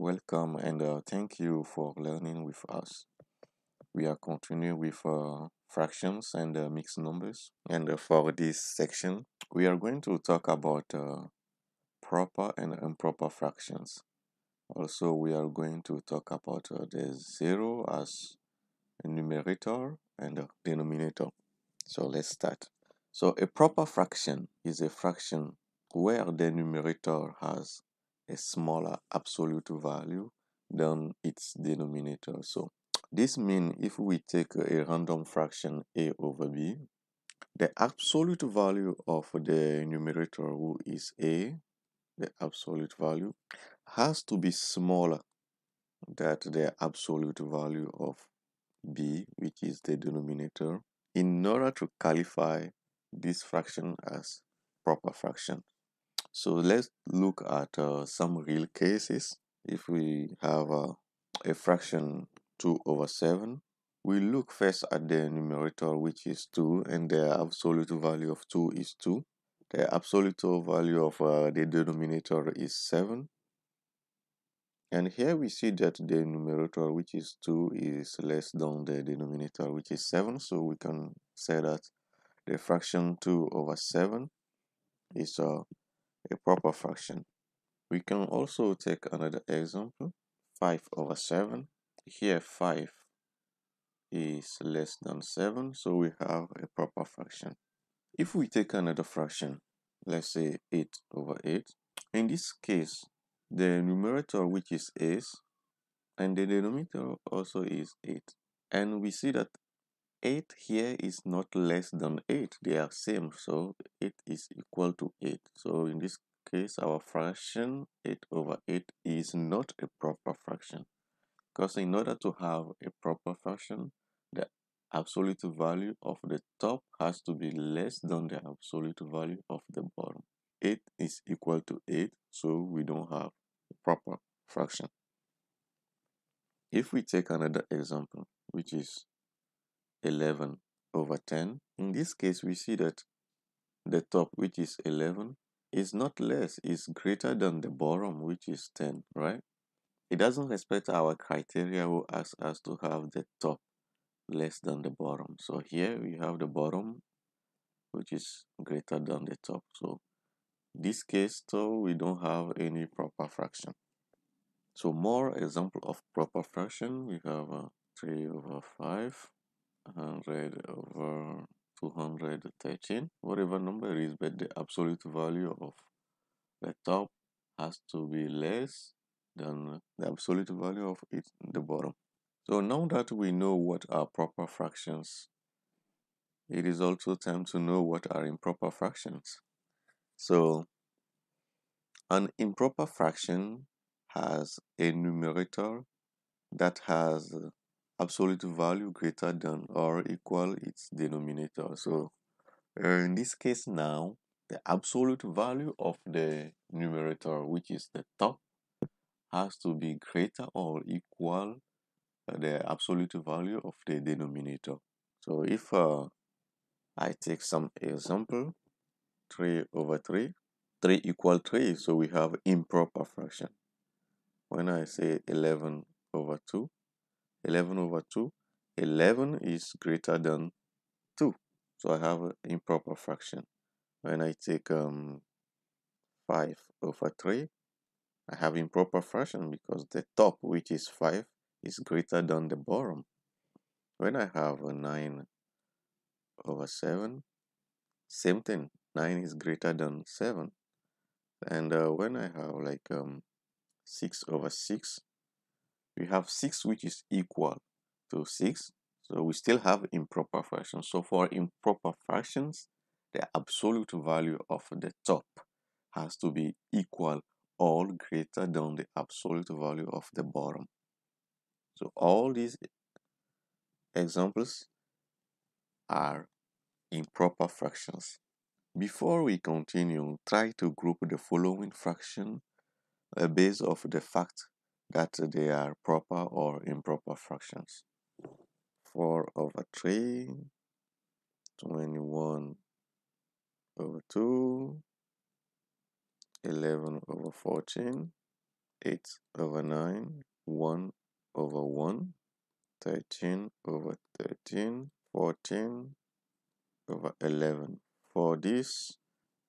Welcome and thank you for learning with us. We are continuing with fractions and mixed numbers. And for this section, we are going to talk about proper and improper fractions. Also, we are going to talk about the zero as a numerator and a denominator. So let's start. So a proper fraction is a fraction where the numerator has a smaller absolute value than its denominator. So this means if we take a random fraction a over b, the absolute value of the numerator, who is a, the absolute value, has to be smaller than the absolute value of b, which is the denominator, in order to qualify this fraction as proper fraction. So let's look at some real cases. If we have a fraction 2 over 7, we look first at the numerator, which is 2, and the absolute value of 2 is 2. The absolute value of the denominator is 7. And here we see that the numerator, which is 2, is less than the denominator, which is 7. So we can say that the fraction 2 over 7 is a proper fraction. We can also take another example, 5 over 7. Here 5 is less than 7, so we have a proper fraction. If we take another fraction, let's say 8 over 8, in this case, the numerator, which is 8, and the denominator also is 8. And we see that 8 here is not less than 8, they are same, so 8 is equal to 8. So in this case, our fraction 8 over 8 is not a proper fraction, because in order to have a proper fraction, the absolute value of the top has to be less than the absolute value of the bottom. 8 is equal to 8, so we don't have a proper fraction. If we take another example, which is 11 over 10. In this case, we see that the top, which is 11, is not less, is greater than the bottom, which is 10, right? It doesn't respect our criteria who asks us to have the top less than the bottom. So here we have the bottom, which is greater than the top. So in this case, so we don't have any proper fraction. So more example of proper fraction, we have 3 over 5. 100 over 213, whatever number is, but the absolute value of the top has to be less than the absolute value of it, the bottom. So now that we know what are proper fractions, it is also time to know what are improper fractions. So an improper fraction has a numerator that has absolute value greater than or equal its denominator. So in this case now, the absolute value of the numerator, which is the top, has to be greater or equal the absolute value of the denominator. So if I take some example, 3 over 3, 3 equal 3, so we have improper fraction. When I say 11 over 2, 11 over 2, 11 is greater than 2. So I have an improper fraction. When I take 5 over 3, I have improper fraction because the top, which is 5, is greater than the bottom. When I have 9 over 7, same thing, 9 is greater than 7. And when I have like 6 over 6, we have 6 which is equal to 6, so we still have improper fractions. So for improper fractions, the absolute value of the top has to be equal or greater than the absolute value of the bottom. So all these examples are improper fractions. Before we continue, try to group the following fraction based on the fact that they are proper or improper fractions. 4 over 3, 21 over 2, 11 over 14, 8/9, 1/1, 13/13, 14/11. For this,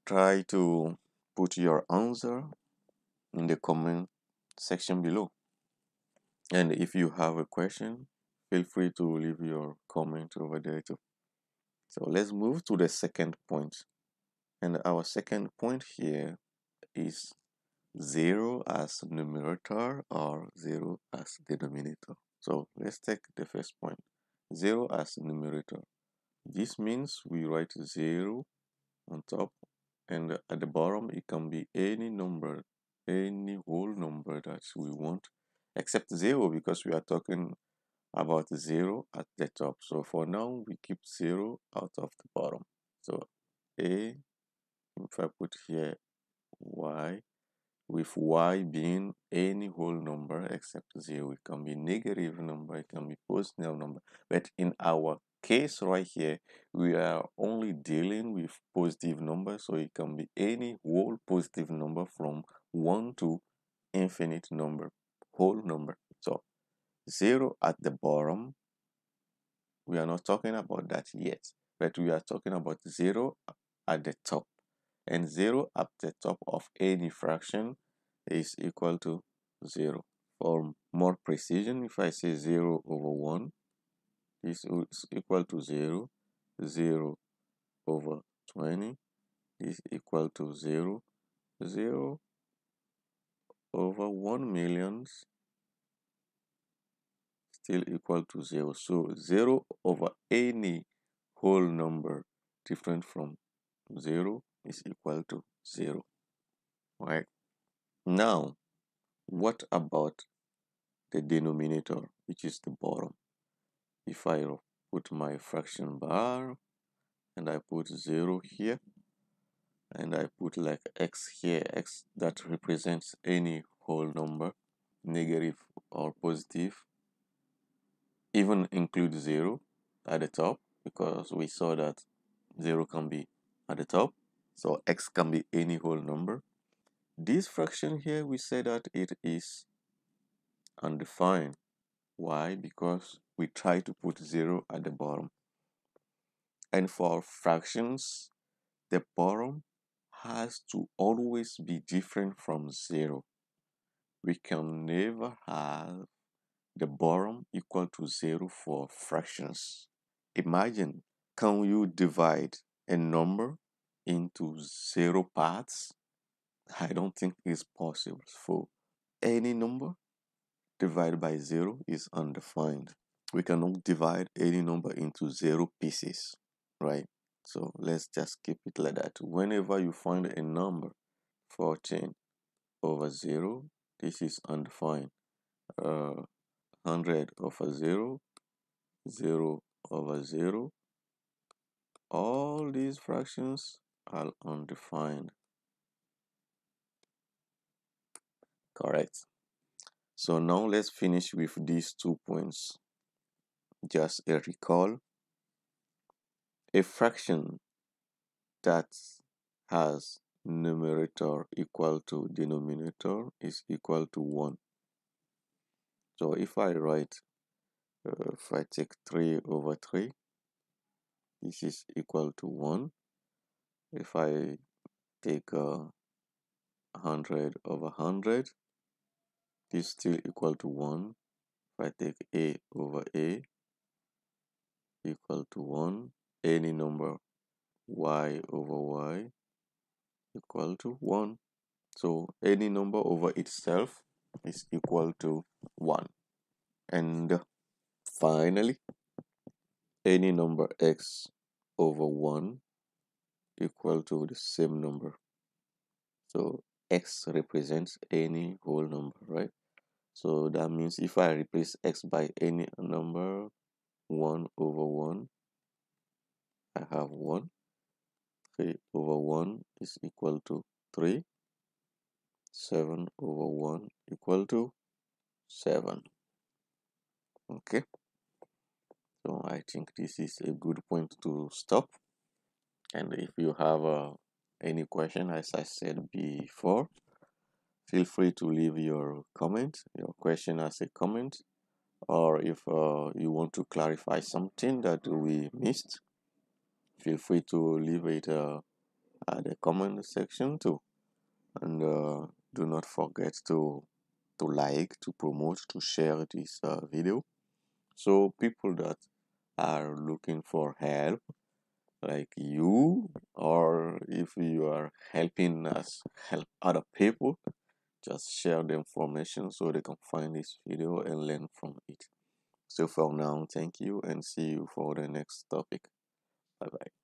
try to put your answer in the comment section below. And if you have a question, feel free to leave your comment over there too. So let's move to the second point. And our second point here is 0 as numerator or 0 as denominator. So let's take the first point, 0 as numerator. This means we write 0 on top, and at the bottom it can be any number, any whole number that we want, except 0, because we are talking about 0 at the top. So for now we keep 0 out of the bottom. So if I put here y, with y being any whole number except 0. It can be negative number, it can be positive number, but in our case right here we are only dealing with positive numbers, so it can be any whole positive number from 1 to infinite number, whole number. So 0 at the bottom, we are not talking about that yet, but we are talking about 0 at the top, and 0 at the top of any fraction is equal to 0. For more precision, if I say 0/1, this is equal to 0, 0/20, this is equal to 0, 0/1,000,000 still equal to 0. So 0 over any whole number different from 0 is equal to 0. Right? Now, what about the denominator, which is the bottom? If I put my fraction bar and I put 0 here, and I put like x here, x that represents any whole number, negative or positive, even include 0 at the top, because we saw that 0 can be at the top, so x can be any whole number. This fraction here, we say that it is undefined. Why? Because we try to put 0 at the bottom, and for fractions the bottom has to always be different from 0. We can never have the bottom equal to 0 for fractions. Imagine, can you divide a number into 0 parts? I don't think it's possible. For any number divided by 0 is undefined. We cannot divide any number into 0 pieces, right? So let's just keep it like that. Whenever you find a number, 14/0, this is undefined. 100/0, 0/0, all these fractions are undefined. Correct. So now let's finish with these 2 points. Just a recall. A fraction that has numerator equal to denominator is equal to 1. So if I write, if I take 3/3, this is equal to 1. If I take 100/100, this is still equal to 1. If I take a/a, equal to 1. Any number, y/y, equal to 1. So any number over itself is equal to 1. And finally, any number x/1 equal to the same number. So x represents any whole number, right? So that means if I replace x by any number, 1/1, I have 1. 3/1 is equal to 3. 7/1 equal to 7. Okay. So I think this is a good point to stop. And if you have any question, as I said before, feel free to leave your comment, your question as a comment, or if you want to clarify something that we missed, feel free to leave it at the comment section too. And do not forget to like, to promote, to share this video, so people that are looking for help, like you, or if you are helping us help other people, just share the information so they can find this video and learn from it. So for now, thank you and see you for the next topic. Bye bye.